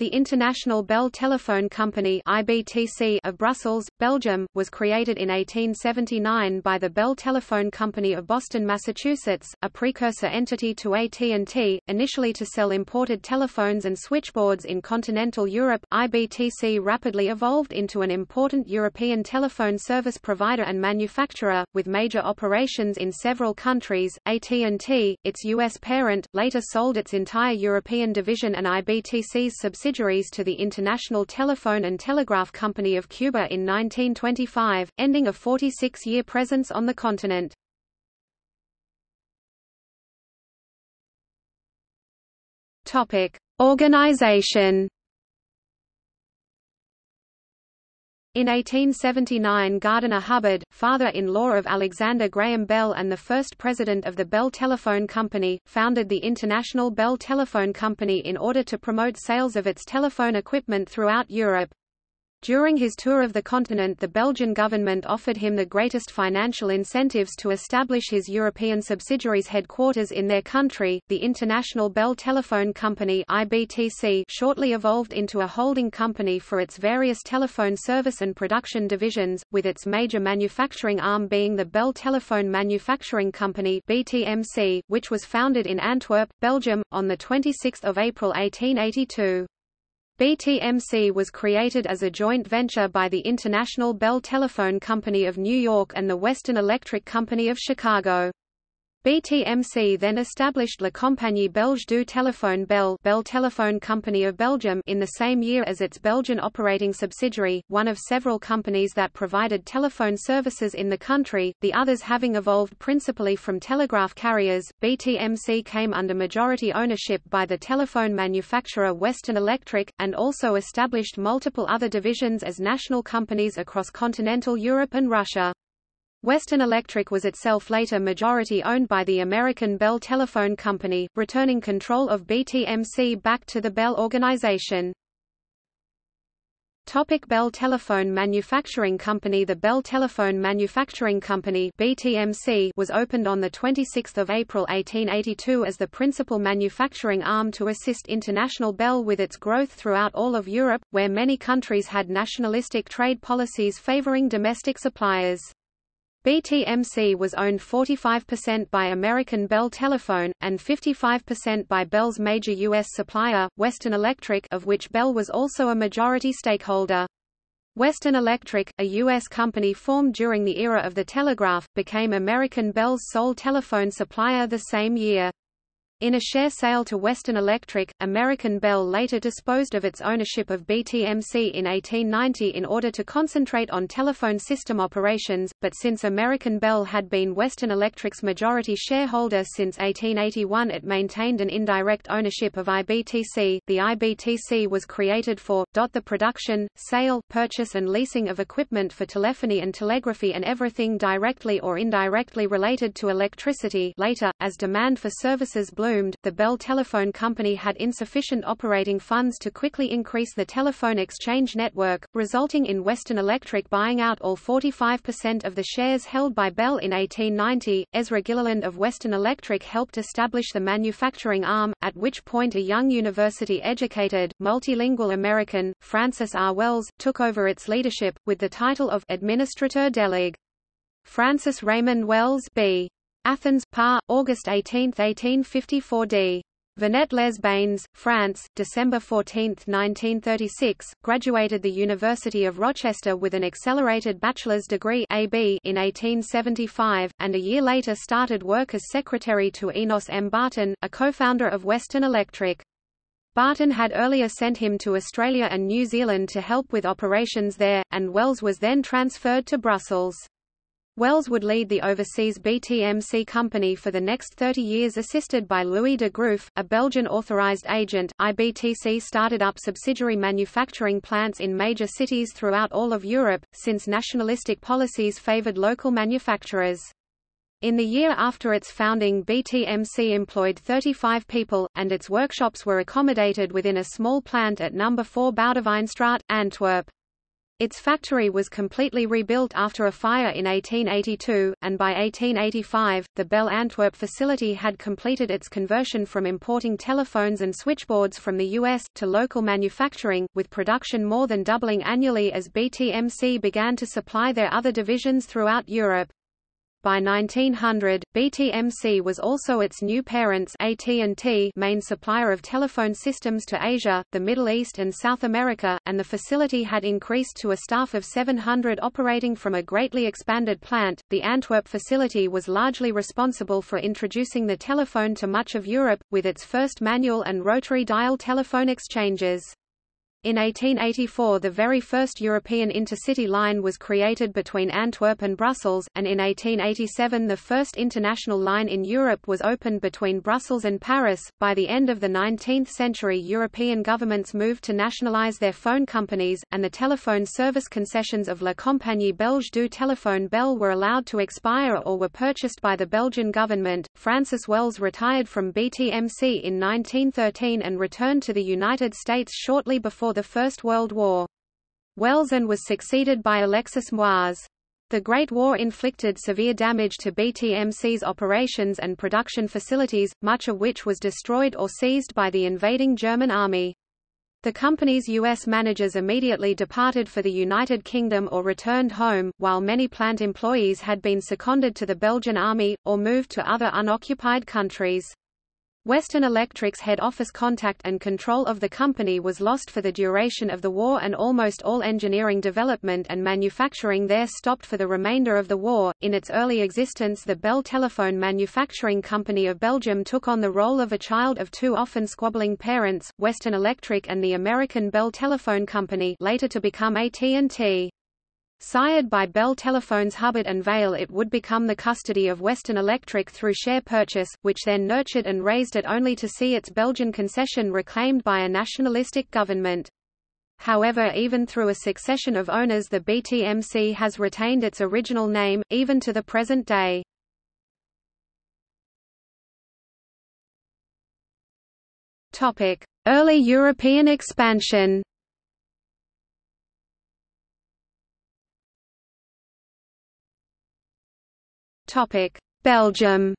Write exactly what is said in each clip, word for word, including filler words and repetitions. The International Bell Telephone Company (I B T C) of Brussels, Belgium, was created in eighteen seventy-nine by the Bell Telephone Company of Boston, Massachusetts, a precursor entity to A T and T, initially to sell imported telephones and switchboards in continental Europe. I B T C rapidly evolved into an important European telephone service provider and manufacturer, with major operations in several countries. A T and T, its U S parent, later sold its entire European division and I B T C's subsidiaries to the International Telephone and Telegraph Company of Cuba in nineteen twenty-five, ending a forty-six year presence on the continent. Topic: Organization. In eighteen seventy-nine, Gardiner Hubbard, father-in-law of Alexander Graham Bell and the first president of the Bell Telephone Company, founded the International Bell Telephone Company in order to promote sales of its telephone equipment throughout Europe. During his tour of the continent, the Belgian government offered him the greatest financial incentives to establish his European subsidiaries' headquarters in their country. The International Bell Telephone Company (I B T C) shortly evolved into a holding company for its various telephone service and production divisions, with its major manufacturing arm being the Bell Telephone Manufacturing Company (B T M C), which was founded in Antwerp, Belgium, on the twenty-sixth of April eighteen eighty-two. B T M C was created as a joint venture by the International Bell Telephone Company of New York and the Western Electric Company of Chicago. B T M C then established La Compagnie Belge du Téléphone Bell, Bell Telephone Company of Belgium, in the same year as its Belgian operating subsidiary, one of several companies that provided telephone services in the country, the others having evolved principally from telegraph carriers. B T M C came under majority ownership by the telephone manufacturer Western Electric, and also established multiple other divisions as national companies across continental Europe and Russia. Western Electric was itself later majority owned by the American Bell Telephone Company, returning control of B T M C back to the Bell organization. Topic: Bell Telephone Manufacturing Company. The Bell Telephone Manufacturing Company (B T M C) was opened on the twenty-sixth of April eighteen eighty-two as the principal manufacturing arm to assist International Bell with its growth throughout all of Europe, where many countries had nationalistic trade policies favoring domestic suppliers. B T M C was owned forty-five percent by American Bell Telephone, and fifty-five percent by Bell's major U S supplier, Western Electric, of which Bell was also a majority stakeholder. Western Electric, a U S company formed during the era of the telegraph, became American Bell's sole telephone supplier the same year. In a share sale to Western Electric, American Bell later disposed of its ownership of B T M C in eighteen ninety in order to concentrate on telephone system operations, but since American Bell had been Western Electric's majority shareholder since eighteen eighty-one, it maintained an indirect ownership of I B T C. The I B T C was created for the production, sale, purchase and leasing of equipment for telephony and telegraphy and everything directly or indirectly related to electricity. Later, as demand for services bloomed, the Bell Telephone Company had insufficient operating funds to quickly increase the telephone exchange network, resulting in Western Electric buying out all forty-five percent of the shares held by Bell in eighteen ninety. Ezra Gilliland of Western Electric helped establish the manufacturing arm, at which point a young university-educated, multilingual American, Francis R. Wells, took over its leadership, with the title of Administrateur Délégué. Francis Raymond Wells, B. Athens, P A, August eighteenth eighteen fifty-four d. Venette-les Bains, France, December fourteenth nineteen thirty-six, graduated the University of Rochester with an accelerated bachelor's degree A B in eighteen seventy-five, and a year later started work as secretary to Enos M. Barton, a co-founder of Western Electric. Barton had earlier sent him to Australia and New Zealand to help with operations there, and Wells was then transferred to Brussels. Wells would lead the overseas B T M C company for the next thirty years, assisted by Louis de Groof, a Belgian authorized agent. I B T C started up subsidiary manufacturing plants in major cities throughout all of Europe, since nationalistic policies favored local manufacturers. In the year after its founding, B T M C employed thirty-five people, and its workshops were accommodated within a small plant at number four Boudewijnstraat, Antwerp. Its factory was completely rebuilt after a fire in eighteen eighty-two, and by eighteen eighty-five, the Bell Antwerp facility had completed its conversion from importing telephones and switchboards from the U S to local manufacturing, with production more than doubling annually as B T M C began to supply their other divisions throughout Europe. By nineteen hundred, B T M C was also its new parent's A T and T main supplier of telephone systems to Asia, the Middle East and South America, and the facility had increased to a staff of seven hundred operating from a greatly expanded plant. The Antwerp facility was largely responsible for introducing the telephone to much of Europe, with its first manual and rotary dial telephone exchanges. In eighteen eighty-four the very first European intercity line was created between Antwerp and Brussels, and in eighteen eighty-seven the first international line in Europe was opened between Brussels and Paris. By the end of the nineteenth century European governments moved to nationalize their phone companies, and the telephone service concessions of La Compagnie Belge du Téléphone Bell were allowed to expire or were purchased by the Belgian government. Francis Wells retired from B T M C in nineteen thirteen and returned to the United States shortly before the First World War. Wells and was succeeded by Alexis Moise. The Great War inflicted severe damage to B T M C's operations and production facilities, much of which was destroyed or seized by the invading German army. The company's U S managers immediately departed for the United Kingdom or returned home, while many plant employees had been seconded to the Belgian army, or moved to other unoccupied countries. Western Electric's head office contact and control of the company was lost for the duration of the war, and almost all engineering development and manufacturing there stopped for the remainder of the war. In its early existence, the Bell Telephone Manufacturing Company of Belgium took on the role of a child of two often squabbling parents, Western Electric and the American Bell Telephone Company, later to become A T and T. Sired by Bell Telephones Hubbard and Vale, it would become the custody of Western Electric through share purchase, which then nurtured and raised it only to see its Belgian concession reclaimed by a nationalistic government. However, even through a succession of owners, the B T M C has retained its original name, even to the present day. Early European expansion. Belgium.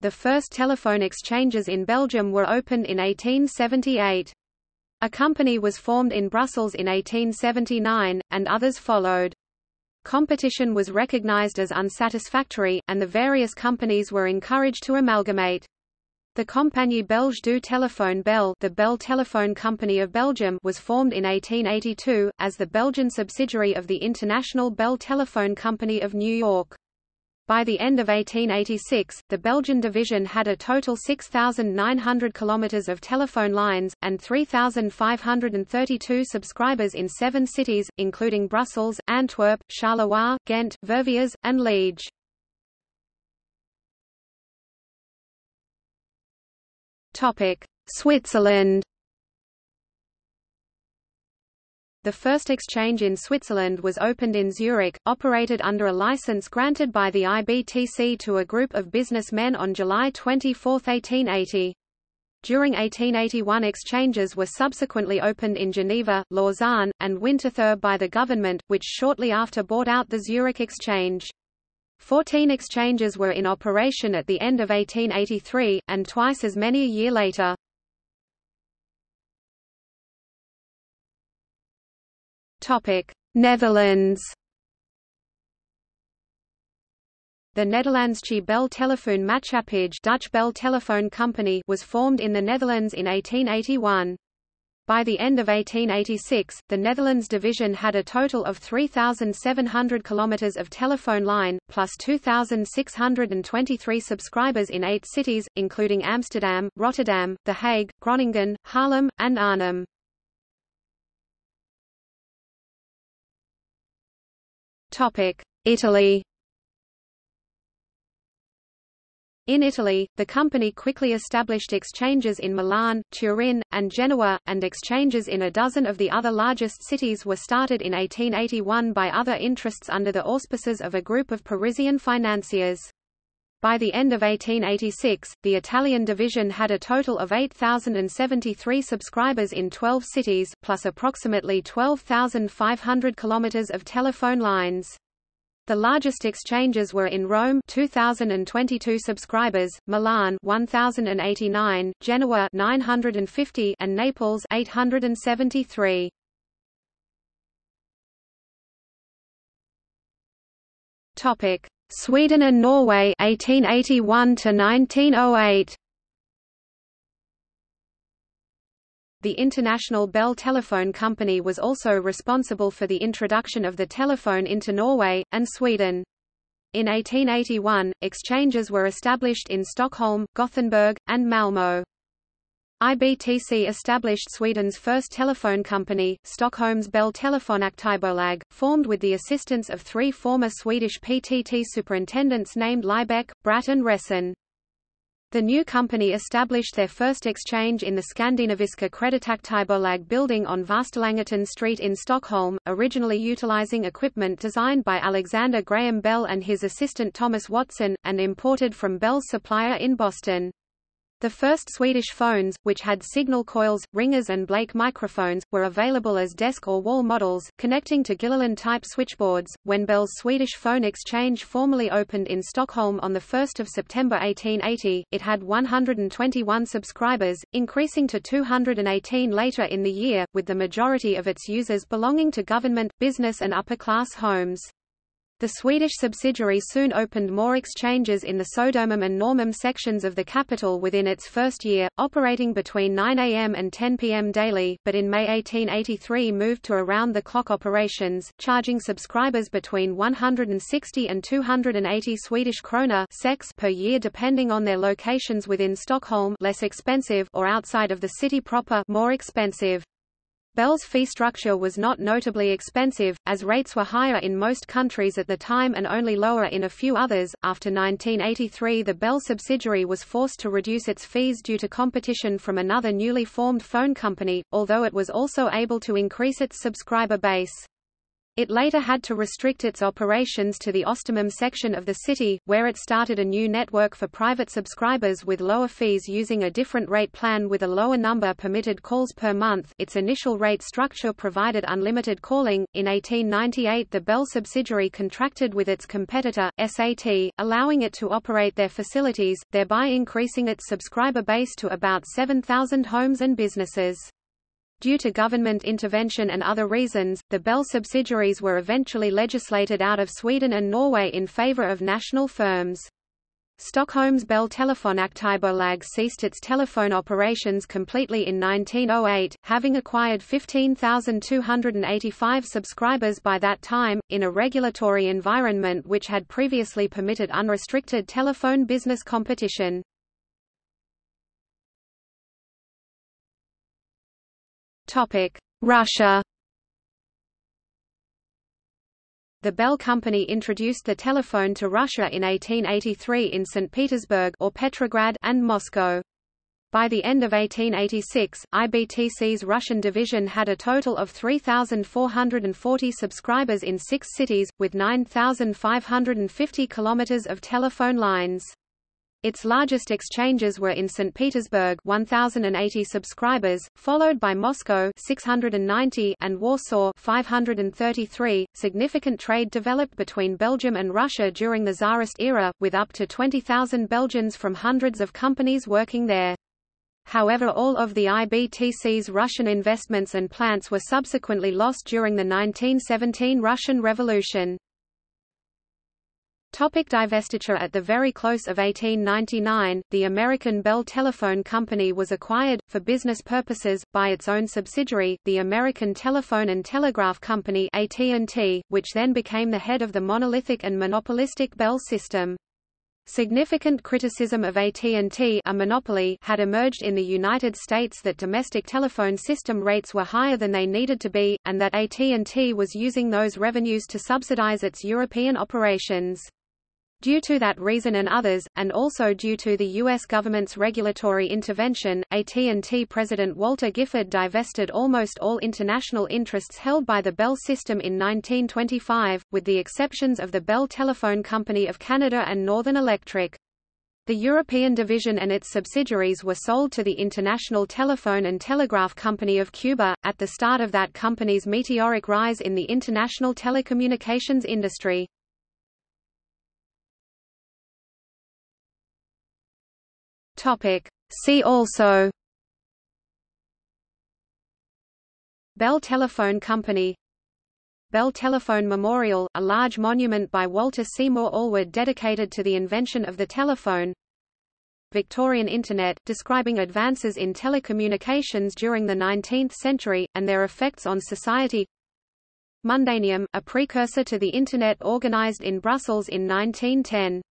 The first telephone exchanges in Belgium were opened in eighteen seventy-eight. A company was formed in Brussels in eighteen seventy-nine, and others followed. Competition was recognized as unsatisfactory, and the various companies were encouraged to amalgamate. The Compagnie Belge du Téléphone Bell, the Bell Telephone Company of Belgium, was formed in eighteen eighty-two, as the Belgian subsidiary of the International Bell Telephone Company of New York. By the end of eighteen eighty-six, the Belgian division had a total six thousand nine hundred kilometers of telephone lines, and three thousand five hundred thirty-two subscribers in seven cities, including Brussels, Antwerp, Charleroi, Ghent, Verviers, and Liège. Switzerland. The first exchange in Switzerland was opened in Zurich, operated under a license granted by the I B T C to a group of businessmen on July twenty-fourth, eighteen eighty. During eighteen eighty-one exchanges were subsequently opened in Geneva, Lausanne, and Winterthur by the government, which shortly after bought out the Zurich exchange. Fourteen exchanges were in operation at the end of eighteen eighty-three, and twice as many a year later. Netherlands. The Nederlandsche Bell Telephone Matschappij, Dutch Bell Telephone Company, was formed in the Netherlands in eighteen eighty-one. By the end of eighteen eighty-six, the Netherlands division had a total of three thousand seven hundred kilometers of telephone line, plus two thousand six hundred twenty-three subscribers in eight cities, including Amsterdam, Rotterdam, The Hague, Groningen, Haarlem, and Arnhem. Italy. In Italy, the company quickly established exchanges in Milan, Turin, and Genoa, and exchanges in a dozen of the other largest cities were started in eighteen eighty-one by other interests under the auspices of a group of Parisian financiers. By the end of eighteen eighty-six, the Italian division had a total of eight thousand seventy-three subscribers in twelve cities, plus approximately twelve thousand five hundred kilometers of telephone lines. The largest exchanges were in Rome, two thousand twenty-two subscribers, Milan, one thousand eighty-nine, Genoa, nine hundred fifty, and Naples, eight hundred seventy-three. Topic: Sweden and Norway eighteen eighty-one to nineteen oh eight. The International Bell Telephone Company was also responsible for the introduction of the telephone into Norway and Sweden. In eighteen eighty-one, exchanges were established in Stockholm, Gothenburg, and Malmö. I B T C established Sweden's first telephone company, Stockholm's Bell Telephone Aktiebolag, formed with the assistance of three former Swedish P T T superintendents named Lybeck, Bratt and Resen. The new company established their first exchange in the Skandinaviska Kreditaktiebolag building on Västerlångatan Street in Stockholm, originally utilizing equipment designed by Alexander Graham Bell and his assistant Thomas Watson, and imported from Bell's supplier in Boston. The first Swedish phones, which had signal coils, ringers and Blake microphones, were available as desk or wall models, connecting to Gilliland-type switchboards. When Bell's Swedish phone exchange formally opened in Stockholm on the first of September eighteen eighty, it had one hundred twenty-one subscribers, increasing to two hundred eighteen later in the year, with the majority of its users belonging to government, business and upper-class homes. The Swedish subsidiary soon opened more exchanges in the Södermalm and Norrmalm sections of the capital within its first year, operating between nine A M and ten P M daily, but in May eighteen eighty-three moved to around-the-clock operations, charging subscribers between one hundred sixty and two hundred eighty Swedish krona per year depending on their locations within Stockholm less expensive or outside of the city proper more expensive. Bell's fee structure was not notably expensive, as rates were higher in most countries at the time and only lower in a few others. After nineteen eighty-three, the Bell subsidiary was forced to reduce its fees due to competition from another newly formed phone company, although it was also able to increase its subscriber base. It later had to restrict its operations to the Östermalm section of the city, where it started a new network for private subscribers with lower fees using a different rate plan with a lower number permitted calls per month. Its initial rate structure provided unlimited calling. In eighteen ninety-eight, the Bell subsidiary contracted with its competitor, S A T, allowing it to operate their facilities, thereby increasing its subscriber base to about seven thousand homes and businesses. Due to government intervention and other reasons, the Bell subsidiaries were eventually legislated out of Sweden and Norway in favor of national firms. Stockholm's Bell Telephone Aktiebolag ceased its telephone operations completely in nineteen oh eight, having acquired fifteen thousand two hundred eighty-five subscribers by that time, in a regulatory environment which had previously permitted unrestricted telephone business competition. Russia. The Bell Company introduced the telephone to Russia in eighteen eighty-three in Saint Petersburg or Petrograd and Moscow. By the end of eighteen eighty-six, I B T C's Russian division had a total of three thousand four hundred forty subscribers in six cities, with nine thousand five hundred fifty kilometers of telephone lines. Its largest exchanges were in Saint Petersburg, one thousand eighty subscribers, followed by Moscow, six hundred ninety, and Warsaw, five hundred thirty-three. Significant trade developed between Belgium and Russia during the Tsarist era, with up to twenty thousand Belgians from hundreds of companies working there. However, all of the I B T C's Russian investments and plants were subsequently lost during the nineteen seventeen Russian Revolution. Topic divestiture. At the very close of eighteen ninety-nine, the American Bell Telephone Company was acquired, for business purposes, by its own subsidiary, the American Telephone and Telegraph Company (A T and T), which then became the head of the monolithic and monopolistic Bell system. Significant criticism of A T and T, a monopoly, had emerged in the United States that domestic telephone system rates were higher than they needed to be, and that A T and T was using those revenues to subsidize its European operations. Due to that reason and others, and also due to the U S government's regulatory intervention, A T and T President Walter Gifford divested almost all international interests held by the Bell system in nineteen twenty-five, with the exceptions of the Bell Telephone Company of Canada and Northern Electric. The European division and its subsidiaries were sold to the International Telephone and Telegraph Company of Cuba, at the start of that company's meteoric rise in the international telecommunications industry. See also: Bell Telephone Company, Bell Telephone Memorial, a large monument by Walter Seymour Allward dedicated to the invention of the telephone, Victorian Internet, describing advances in telecommunications during the nineteenth century, and their effects on society, Mundanium, a precursor to the Internet organized in Brussels in nineteen ten.